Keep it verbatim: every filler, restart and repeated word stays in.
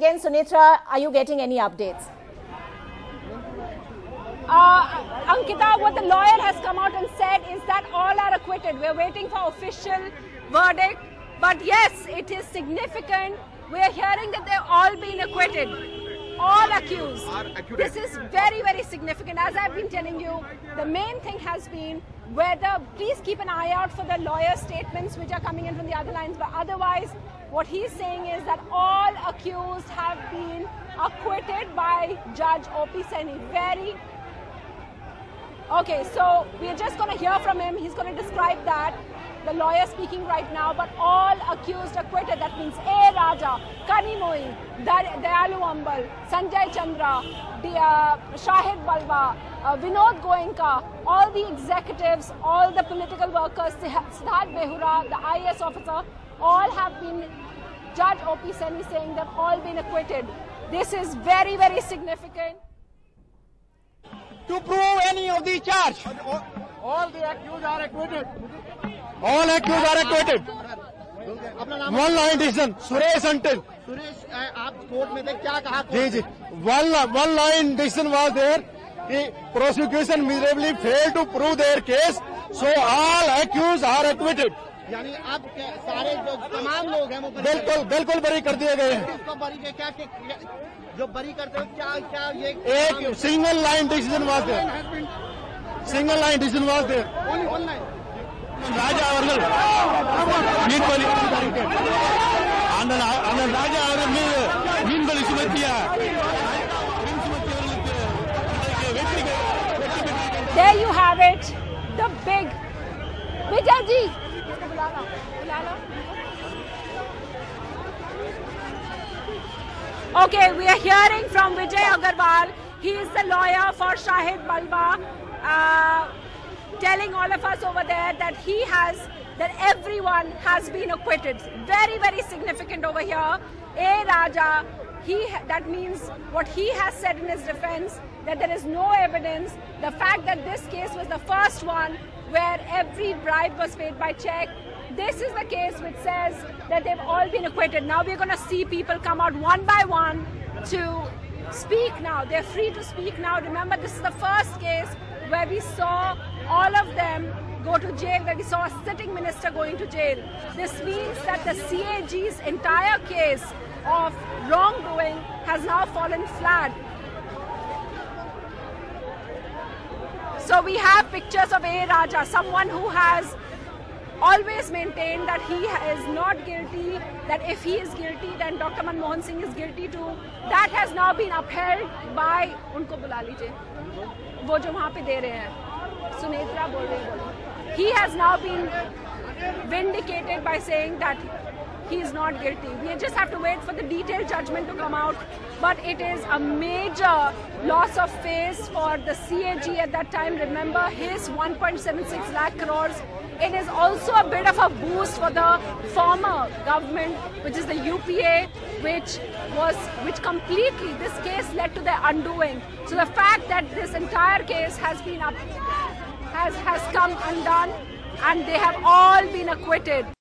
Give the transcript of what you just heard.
Again, Sunetra, are you getting any updates? Uh, Ankita, what the lawyer has come out and said is that all are acquitted. We're waiting for official verdict. But yes, it is significant. We're hearing that they've all been acquitted. All accused. This is very, very significant. As I've been telling you, the main thing has been whether, please keep an eye out for the lawyer statements which are coming in from the other lines. But otherwise, what he's saying is that all accused have been acquitted by Judge O P Saini. Very. Okay, so we're just going to hear from him. He's going to describe that. The lawyer speaking right now, but all accused acquitted. That means A. Raja, Kanimozhi, Day Dayalu Ambal, Sanjay Chandra, the, uh, Shahid Balwa, uh, Vinod Goenka, all the executives, all the political workers, Siddharth Behura, the I A S officer, all have been, Judge O P Saini saying they've all been acquitted. This is very, very significant. To prove any of the charge, all, all the accused are acquitted. All accused are acquitted. One law decision, Suresh Antil. Suresh, आप court में थे क्या कहा? जी जी. One one law decision was there. The prosecution miserably failed to prove their case, so all accused are acquitted. यानी आप सारे जो तमाम लोग हैं वो बिल्कुल बिल्कुल बरी कर दिए गए हैं. इसको बरी के क्या जो बरी करते हैं क्या क्या ये एक single line decision was there. Single line decision was there. Only one line. Raja Agarwal, Minbali, and then Raja Agarwal, Minbali Sumatya. There you have it, the big Vijaji. Okay, we are hearing from Vijay Agarwal. He is the lawyer for Shahid Balwa. Uh, telling all of us over there that he has, that everyone has been acquitted. Very, very significant over here. A. Raja, he, that means what he has said in his defense, that there is no evidence. The fact that this case was the first one where every bribe was paid by check. This is the case which says that they've all been acquitted. Now we're going to see people come out one by one to speak now. They're free to speak now. Remember, this is the first case where we saw all of them go to jail, where we saw a sitting minister going to jail. This means that the C A G's entire case of wrongdoing has now fallen flat. So we have pictures of A. Raja, someone who has always maintained that he is not guilty, that if he is guilty, then Doctor Manmohan Singh is guilty too. That has now been upheld by unko bula lijiye. वो जो वहाँ पे दे रहे हैं, सुनेत्रा बोल रही बोलो. He has now been vindicated by saying that he is not guilty. We just have to wait for the detailed judgment to come out. But it is a major loss of face for the C A G at that time. Remember his one point seven six lakh crores. It is also a bit of a boost for the former government, which is the U P A, which was, which completely, this case led to their undoing. So the fact that this entire case has been up, has, has come undone, and they have all been acquitted.